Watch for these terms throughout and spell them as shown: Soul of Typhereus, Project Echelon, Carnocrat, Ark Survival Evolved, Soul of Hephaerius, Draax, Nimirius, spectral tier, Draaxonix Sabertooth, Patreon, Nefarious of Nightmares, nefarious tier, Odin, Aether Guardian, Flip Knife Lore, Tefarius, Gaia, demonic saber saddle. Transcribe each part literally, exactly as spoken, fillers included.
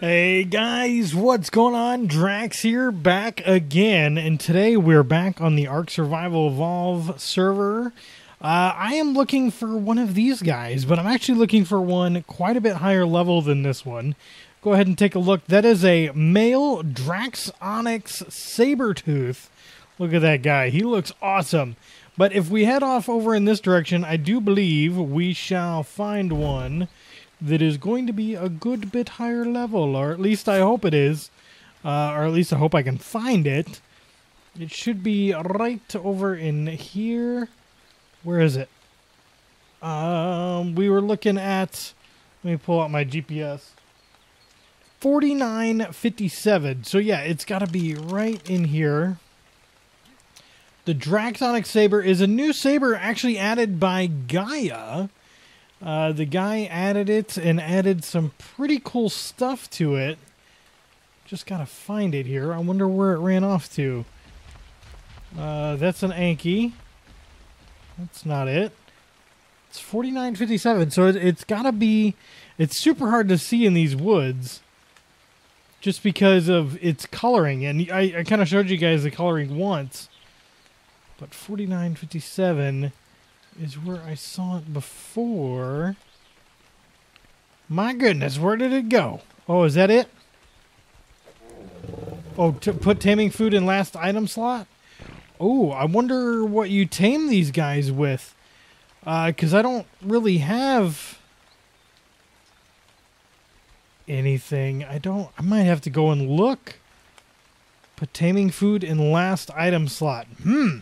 Hey guys, what's going on? Draax here, back again, and today we're back on the ARK Survival Evolved server. Uh, I am looking for one of these guys, but I'm actually looking for one quite a bit higher level than this one. Go ahead and take a look. That is a male Draaxonix Sabertooth. Look at that guy. He looks awesome. But if we head off over in this direction, I do believe we shall find one that is going to be a good bit higher level, or at least I hope it is, uh, or at least I hope I can find it. It should be right over in here. Where is it? Um, we were looking at, let me pull out my G P S, forty-nine fifty-seven. So yeah, it's got to be right in here. The Draaxonix Saber is a new saber actually added by Gaia. Uh, the guy added it and added some pretty cool stuff to it. Just gotta find it here. I wonder where it ran off to. Uh, that's an Anki. That's not it. It's forty-nine fifty-seven, so it, it's gotta be... It's super hard to see in these woods just because of its coloring. And I, I kind of showed you guys the coloring once. But forty-nine fifty-seven... is where I saw it before. My goodness, where did it go? Oh, is that it? Oh, to put taming food in last item slot? Oh, I wonder what you tame these guys with. Uh, because I don't really have anything. I don't, I might have to go and look. Put taming food in last item slot. Hmm.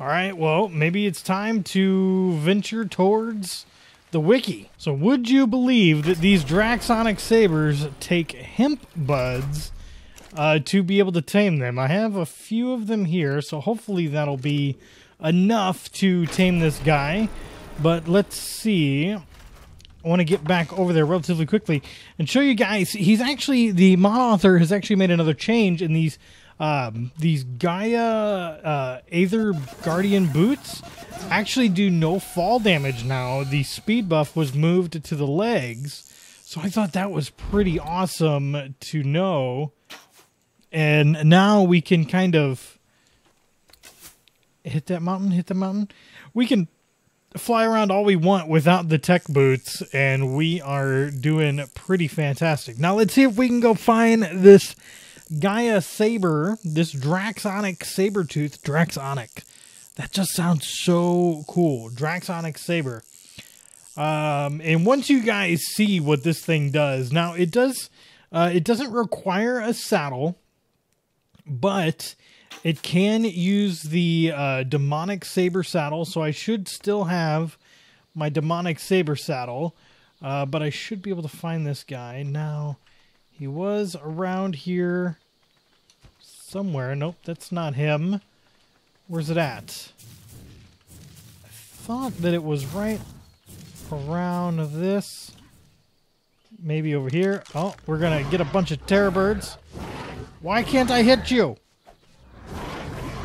All right, well, maybe it's time to venture towards the wiki. So would you believe that these Draaxonix Sabers take hemp buds uh, to be able to tame them? I have a few of them here, so hopefully that'll be enough to tame this guy. But let's see. I want to get back over there relatively quickly and show you guys. He's actually, the mod author has actually made another change in these Um, these Gaia uh, Aether Guardian boots actually do no fall damage now. The speed buff was moved to the legs. So I thought that was pretty awesome to know. And now we can kind of hit that mountain, hit the mountain. We can fly around all we want without the tech boots. And we are doing pretty fantastic. Now let's see if we can go find this Gaia Saber, this Draaxonix Sabertooth, Draaxonix. That just sounds so cool. Draaxonix Saber. Um, and once you guys see what this thing does, now it does, uh, it doesn't require a saddle, but it can use the uh, demonic saber saddle. So I should still have my demonic saber saddle, uh, but I should be able to find this guy now. He was around here somewhere. Nope, that's not him. Where's it at? I thought that it was right around this. Maybe over here. Oh, we're going to get a bunch of terror birds. Why can't I hit you?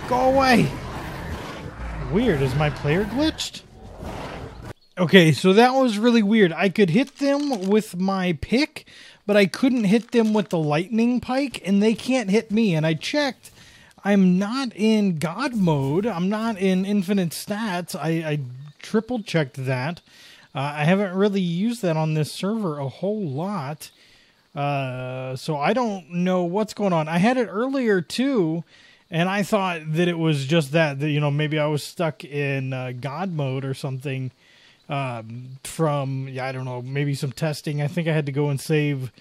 Go away. Weird. Is my player glitched? Okay, so that was really weird. I could hit them with my pick, but I couldn't hit them with the lightning pike, and they can't hit me. And I checked. I'm not in God mode. I'm not in infinite stats. I, I triple checked that. Uh, I haven't really used that on this server a whole lot. Uh, so I don't know what's going on. I had it earlier, too. And I thought that it was just that, that you know, maybe I was stuck in uh, God mode or something. Um, from, yeah, I don't know, maybe some testing. I think I had to go and save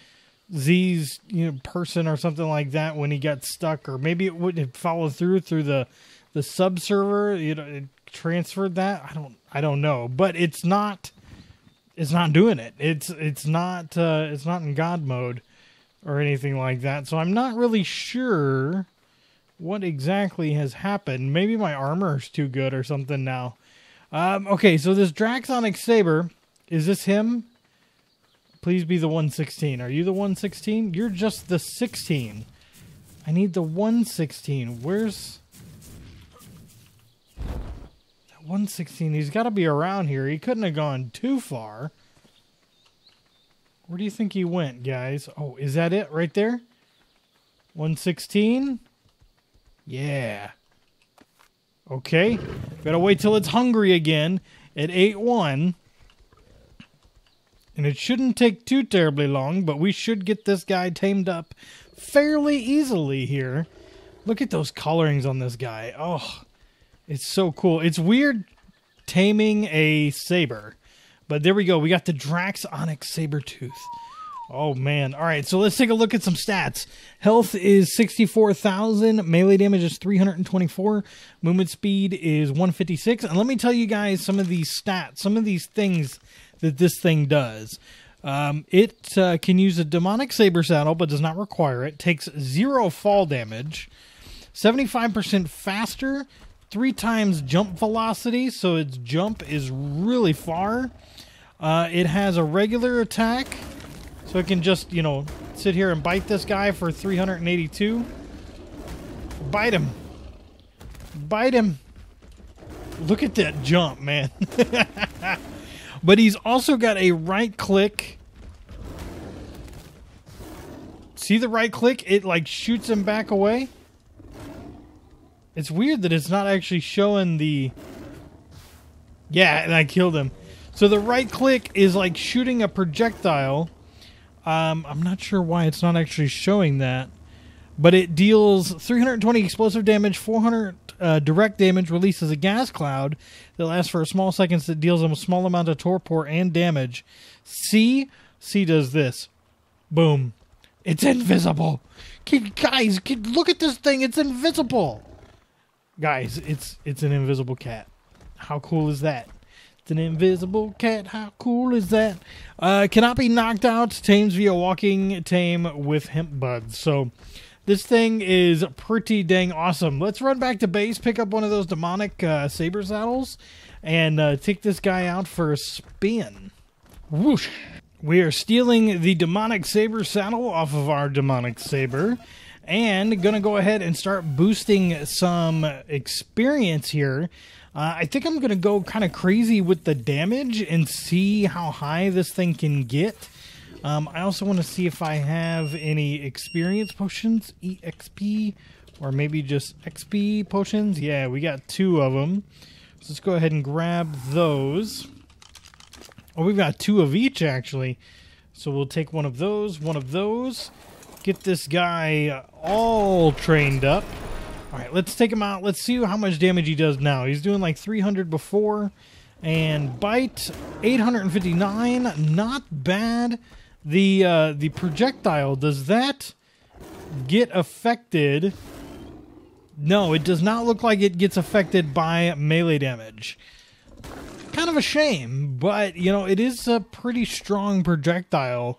Z's you know, person or something like that when he got stuck, or maybe it wouldn't have followed through through the, the sub server. You know, it transferred that. I don't, I don't know, but it's not, it's not doing it. It's, it's not, uh, it's not in God mode or anything like that. So I'm not really sure what exactly has happened. Maybe my armor is too good or something now. Um, okay, so this Draaxonix Saber, is this him? Please be the one sixteen. Are you the one sixteen? You're just the sixteen. I need the one sixteen. Where's... that one sixteen, he's got to be around here. He couldn't have gone too far. Where do you think he went, guys? Oh, is that it right there? one sixteen? Yeah. Okay. Gotta wait till it's hungry again at eight one. And it shouldn't take too terribly long, but we should get this guy tamed up fairly easily here. Look at those colorings on this guy. Oh, it's so cool. It's weird taming a saber. But there we go. We got the Draaxonix Sabertooth. Oh, man. All right, so let's take a look at some stats. Health is sixty-four thousand. Melee damage is three hundred twenty-four. Movement speed is one fifty-six. And let me tell you guys some of these stats, some of these things that this thing does. Um, it uh, can use a demonic saber saddle, but does not require it. Takes zero fall damage. seventy-five percent faster. Three times jump velocity, so its jump is really far. Uh, it has a regular attack, so it can just, you know, sit here and bite this guy for three hundred eighty-two. Bite him. Bite him. Look at that jump, man. But he's also got a right click. See the right click? It, like, shoots him back away. It's weird that it's not actually showing the... Yeah, and I killed him. So the right click is like shooting a projectile. Um, I'm not sure why it's not actually showing that. But it deals three hundred twenty explosive damage, four hundred uh, direct damage, releases a gas cloud that lasts for a small seconds that deals them a small amount of torpor and damage. C? C does this. Boom. It's invisible. Guys, look at this thing. It's invisible. Guys, it's it's an invisible cat. How cool is that? It's an invisible cat. How cool is that? Uh, cannot be knocked out. Tames via walking tame with hemp buds. So this thing is pretty dang awesome. Let's run back to base, pick up one of those demonic uh, saber saddles, and uh, take this guy out for a spin. Whoosh! We are stealing the demonic saber saddle off of our demonic saber. And gonna go ahead and start boosting some experience here. Uh, I think I'm gonna go kind of crazy with the damage and see how high this thing can get. Um, I also want to see if I have any experience potions, E X P, or maybe just X P potions. Yeah, we got two of them. So let's go ahead and grab those. Oh, we've got two of each actually. So we'll take one of those, one of those. Get this guy all trained up. All right, let's take him out. Let's see how much damage he does now. He's doing like three hundred before. And bite, eight hundred fifty-nine. Not bad. The, uh, the projectile, does that get affected? No, it does not look like it gets affected by melee damage. Kind of a shame, but, you know, it is a pretty strong projectile.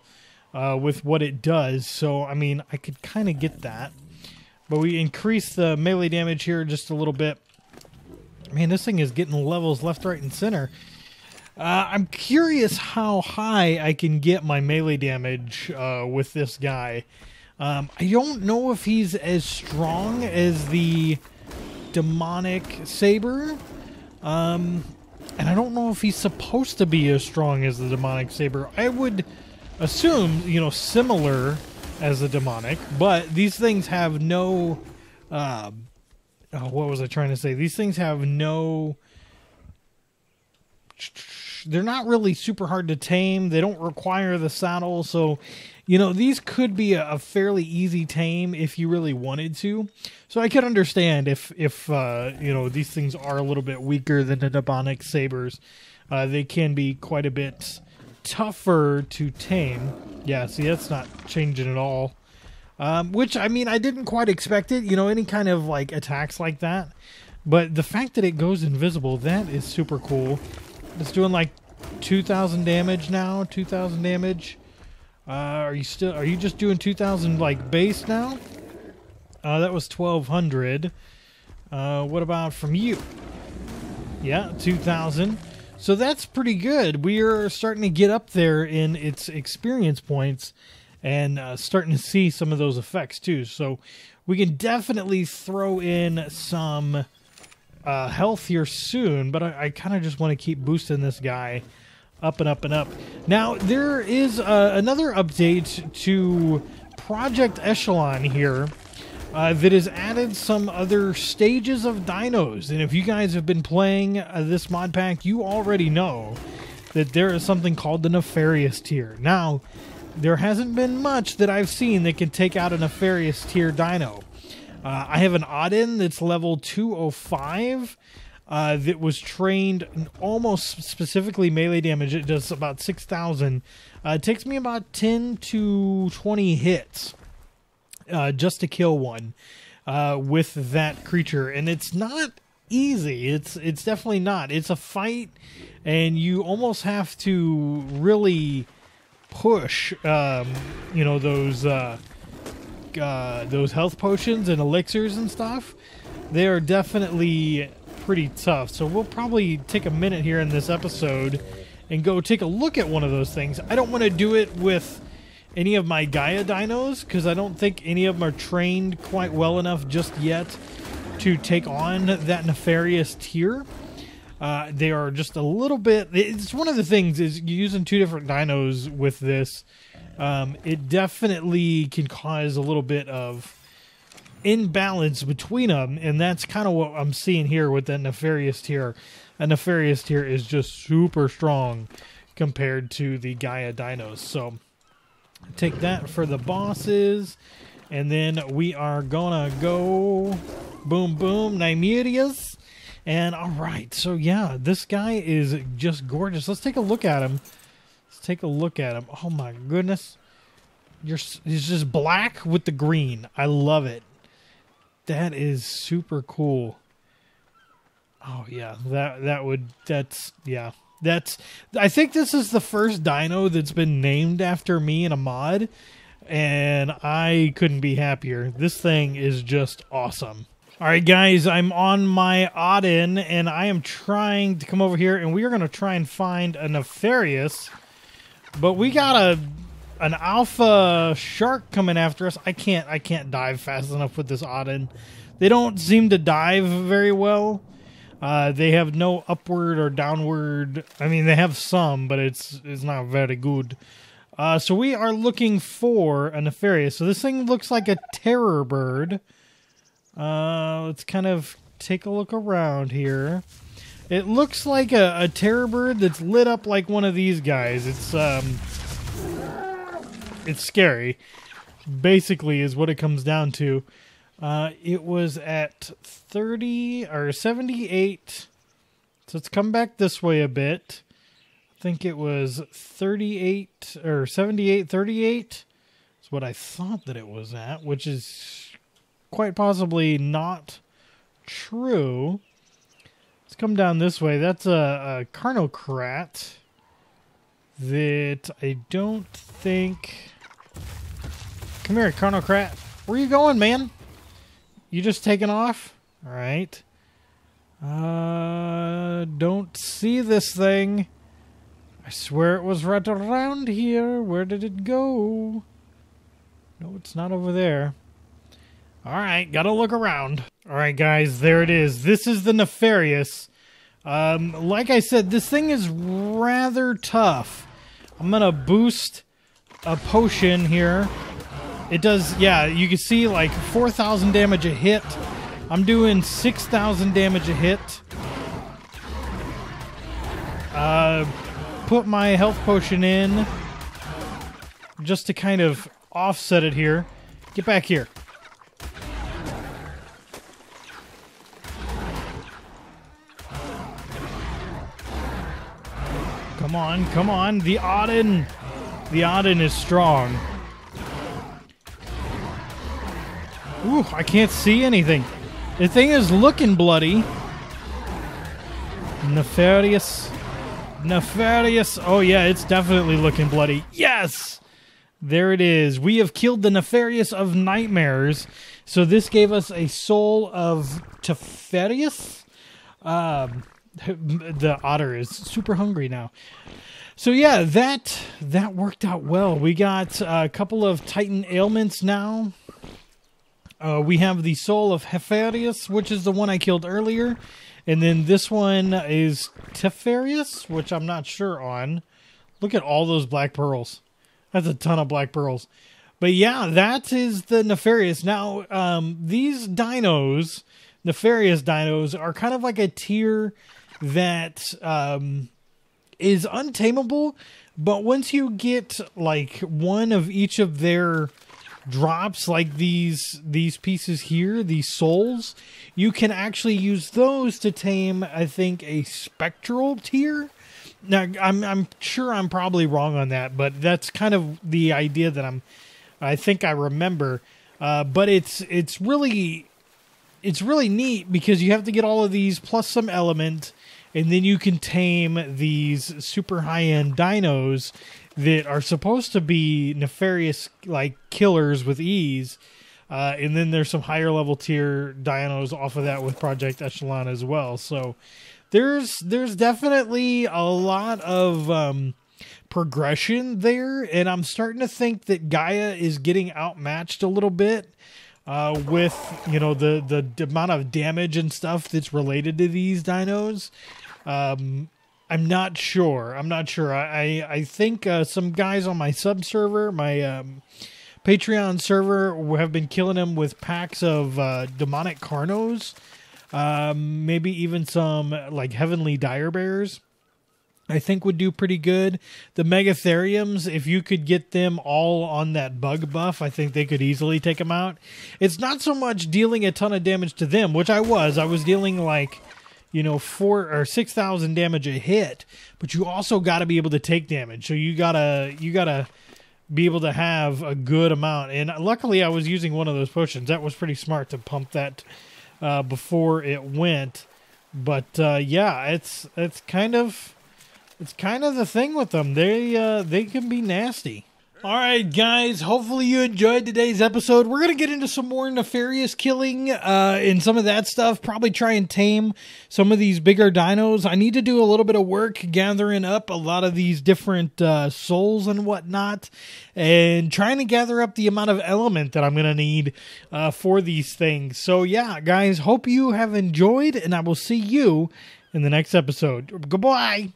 Uh, with what it does, so I mean I could kind of get that, but we increase the melee damage here just a little bit. Man, this thing is getting levels left, right, and center. uh, I'm curious how high I can get my melee damage uh, with this guy. um, I don't know if he's as strong as the demonic saber, um, and I don't know if he's supposed to be as strong as the demonic saber. I would assume, you know, similar as a demonic, but these things have no uh, oh, what was I trying to say? These things have no, they're not really super hard to tame. They don't require the saddle, so, you know, these could be a, a fairly easy tame if you really wanted to. So I could understand if if uh, you know, these things are a little bit weaker than the demonic sabers. Uh, they can be quite a bit tougher to tame. Yeah, see, that's not changing at all. Um, which, I mean, I didn't quite expect it, you know, any kind of like attacks like that. But the fact that it goes invisible, that is super cool. It's doing like two thousand damage now, two thousand damage. Uh, are you still, are you just doing two thousand like base now? Uh, that was twelve hundred. Uh, what about from you? Yeah, two thousand. So that's pretty good. We are starting to get up there in its experience points and uh, starting to see some of those effects too. So we can definitely throw in some uh, health here soon, but I, I kind of just want to keep boosting this guy up and up and up. Now, there is uh, another update to Project Echelon here uh, that has added some other stages of dinos. And if you guys have been playing uh, this mod pack, you already know that there is something called the Nefarious tier. Now, there hasn't been much that I've seen that can take out a Nefarious tier dino. Uh, I have an Odin that's level two oh five uh, that was trained almost specifically melee damage. It does about six thousand. Uh, it takes me about ten to twenty hits uh, just to kill one uh, with that creature. And it's not easy. It's, it's definitely not. It's a fight, and you almost have to really push, um, you know, those... Uh, Uh, those health potions and elixirs and stuff. They are definitely pretty tough, so we'll probably take a minute here in this episode and go take a look at one of those things. I don't want to do it with any of my Gaia dinos because I don't think any of them are trained quite well enough just yet to take on that Nefarious tier. Uh, they are just a little bit... It's one of the things is you're using two different dinos with this. Um, it definitely can cause a little bit of imbalance between them, and that's kind of what I'm seeing here with that Nefarious tier. A Nefarious tier is just super strong compared to the Gaia dinos. So take that for the bosses, and then we are gonna go boom boom Nimirius. And all right, so yeah, this guy is just gorgeous. Let's take a look at him. Take a look at him. Oh my goodness. You're, he's just black with the green. I love it. That is super cool. Oh yeah, that that would that's yeah. That's I think this is the first dino that's been named after me in a mod, and I couldn't be happier. This thing is just awesome. All right guys, I'm on my Odin and I am trying to come over here, and we are going to try and find a Nefarious. But we got a an alpha shark coming after us. I can't I can't dive fast enough with this Odin. They don't seem to dive very well. Uh, they have no upward or downward. I mean, they have some, but it's it's not very good. Uh, so we are looking for a Nefarious. So this thing looks like a terror bird. Uh, let's kind of take a look around here. It looks like a, a terror bird that's lit up like one of these guys. It's um, it's scary, basically, is what it comes down to. Uh, it was at thirty or seventy-eight, so let's come back this way a bit. I think it was thirty-eight or seventy-eight, thirty-eight is what I thought that it was at, which is quite possibly not true. Let's come down this way. That's a, a Carnocrat that I don't think... Come here, Carnocrat. Where you going, man? You just taking off? All right. Uh, don't see this thing. I swear it was right around here. Where did it go? No, it's not over there. All right, gotta look around. All right, guys, there it is. This is the Nefarious. Um, like I said, this thing is rather tough. I'm gonna boost a potion here. It does, yeah, you can see like four thousand damage a hit. I'm doing six thousand damage a hit. Uh, put my health potion in just to kind of offset it here. Get back here. Come on, come on. The Odin. The Odin is strong. Ooh, I can't see anything. The thing is looking bloody. Nefarious. Nefarious. Oh, yeah, it's definitely looking bloody. Yes! There it is. We have killed the Nefarious of Nightmares. So this gave us a Soul of Typhereus. Um... The otter is super hungry now. So yeah, that that worked out well. We got a couple of Titan ailments now. Uh, we have the Soul of Hephaerius, which is the one I killed earlier. And then this one is Tefarius, which I'm not sure on. Look at all those black pearls. That's a ton of black pearls. But yeah, that is the Nefarious. Now, um, these dinos, Nefarious dinos, are kind of like a tier that um, is untameable. But once you get like one of each of their drops, like these these pieces here, these souls, you can actually use those to tame, I think, a spectral tier. Now, I'm I'm sure I'm probably wrong on that, but that's kind of the idea that I'm I think I remember. Uh, but it's it's really it's really neat because you have to get all of these plus some element, and then you can tame these super high-end dinos that are supposed to be nefarious, like, killers with ease. Uh, and then there's some higher-level tier dinos off of that with Project Echelon as well. So there's there's definitely a lot of um, progression there, and I'm starting to think that Gaia is getting outmatched a little bit uh, with, you know, the, the amount of damage and stuff that's related to these dinos. Um... I'm not sure. I'm not sure. I I, I think uh, some guys on my sub server, my um, Patreon server, have been killing them with packs of uh, demonic carnos, um, maybe even some like heavenly dire bears. I think would do pretty good. The Megatheriums, if you could get them all on that bug buff, I think they could easily take them out. It's not so much dealing a ton of damage to them, which I was. I was dealing like, you know, four or six thousand damage a hit, but you also got to be able to take damage. So you gotta you gotta be able to have a good amount. And luckily, I was using one of those potions. That was pretty smart to pump that uh, before it went. But uh, yeah, it's it's kind of it's kind of the thing with them. They uh, they can be nasty. All right, guys, hopefully you enjoyed today's episode. We're going to get into some more nefarious killing uh, and some of that stuff. Probably try and tame some of these bigger dinos. I need to do a little bit of work gathering up a lot of these different uh, souls and whatnot, and trying to gather up the amount of element that I'm going to need uh, for these things. So, yeah, guys, hope you have enjoyed, and I will see you in the next episode. Goodbye.